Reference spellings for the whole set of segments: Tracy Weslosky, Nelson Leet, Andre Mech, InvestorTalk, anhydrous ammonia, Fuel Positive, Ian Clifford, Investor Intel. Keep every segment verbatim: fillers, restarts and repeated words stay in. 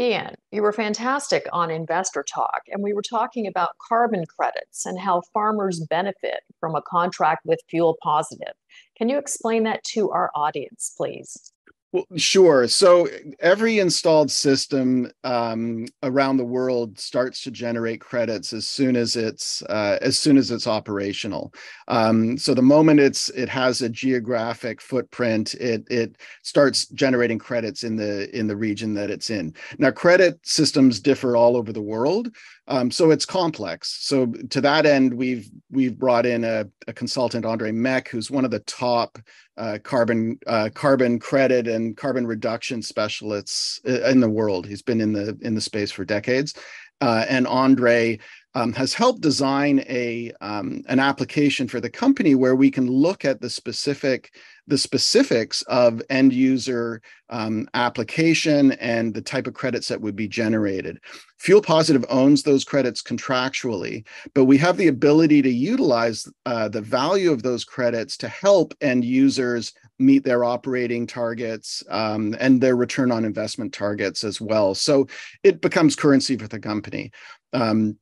Ian, you were fantastic on Investor Talk, and we were talking about carbon credits and how farmers benefit from a contract with Fuel Positive. Can you explain that to our audience, please? Well, sure. So every installed system um, around the world starts to generate credits as soon as it's uh, as soon as it's operational. Um, so the moment it's it has a geographic footprint, it it starts generating credits in the in the region that it's in. Now, credit systems differ all over the world, um, so it's complex. So to that end, we've we've brought in a, a consultant, Andre Mech, who's one of the top Uh, carbon uh, carbon credit and carbon reduction specialists in the world. He's been in the in the space for decades, uh, and Andre um, has helped design a um, an application for the company where we can look at the specific the specifics of end user um, application and the type of credits that would be generated. Fuel Positive owns those credits contractually, but we have the ability to utilize uh, the value of those credits to help end users meet their operating targets um, and their return on investment targets as well. So it becomes currency for the company. Um,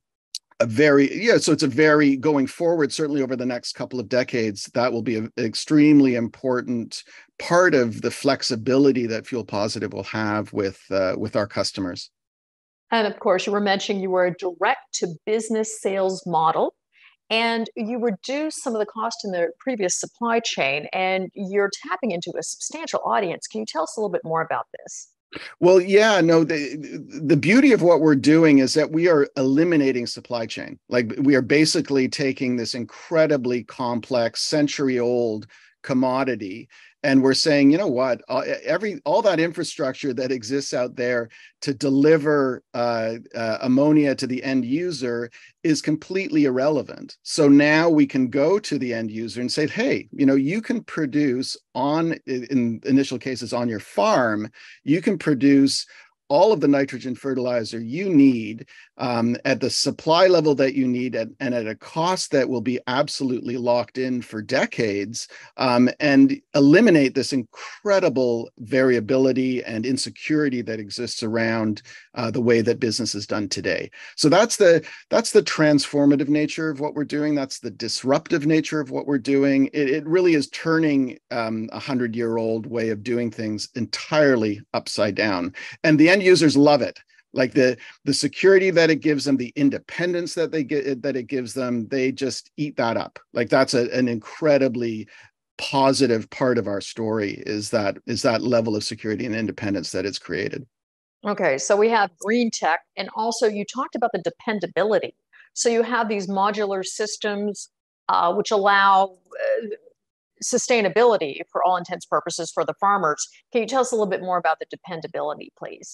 A very, yeah, so it's a very, going forward, certainly over the next couple of decades, that will be an extremely important part of the flexibility that Fuel Positive will have with, uh, with our customers. And of course, you were mentioning you were a direct-to-business sales model, and you reduced some of the cost in the previous supply chain, and you're tapping into a substantial audience. Can you tell us a little bit more about this? Well, yeah, no, the, the beauty of what we're doing is that we are eliminating supply chain. Like, we are basically taking this incredibly complex, century-old commodity, and we're saying, you know what, every all that infrastructure that exists out there to deliver uh, uh, ammonia to the end user is completely irrelevant. So now we can go to the end user and say, hey, you know, you can produce on, in initial cases on your farm, you can produce all of the nitrogen fertilizer you need um, at the supply level that you need at, and at a cost that will be absolutely locked in for decades, um, and eliminate this incredible variability and insecurity that exists around uh, the way that business is done today. So that's the, that's the transformative nature of what we're doing. That's the disruptive nature of what we're doing. It, it really is turning um, a hundred-year-old way of doing things entirely upside down. And the end users love it. Like, the the security that it gives them, the independence that they get, that it gives them, they just eat that up. Like, that's a, an incredibly positive part of our story, is that is that level of security and independence that it's created. Okay, so we have green tech, and also you talked about the dependability. So you have these modular systems uh, which allow uh, sustainability for all intents and purposes for the farmers. Can you tell us a little bit more about the dependability, please?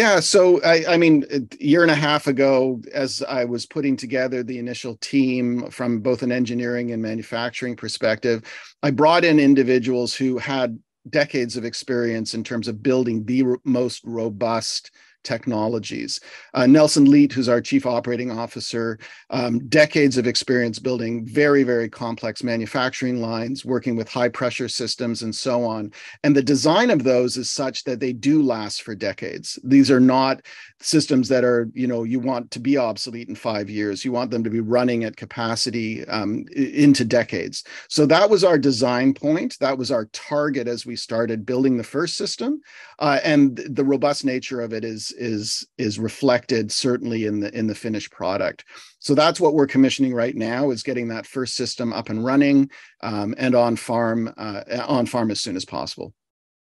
Yeah, so I, I mean, a year and a half ago, as I was putting together the initial team from both an engineering and manufacturing perspective, I brought in individuals who had decades of experience in terms of building the most robust technologies. Uh, Nelson Leet, who's our chief operating officer, um, decades of experience building very, very complex manufacturing lines, working with high pressure systems and so on. And the design of those is such that they do last for decades. These are not systems that are, you know, you want to be obsolete in five years. You want them to be running at capacity um, into decades. So that was our design point. That was our target as we started building the first system. Uh, and the robust nature of it is is is reflected certainly in the in the finished product. So that's what we're commissioning right now, is getting that first system up and running um, and on farm uh, on farm as soon as possible.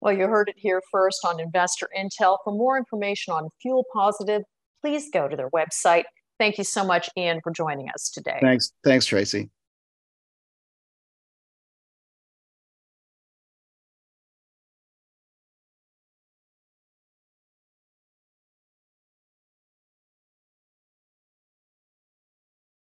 Well, you heard it here first on Investor Intel. For more information on Fuel Positive, please go to their website. Thank you so much, Ian, for joining us today. Thanks. Thanks, Tracy.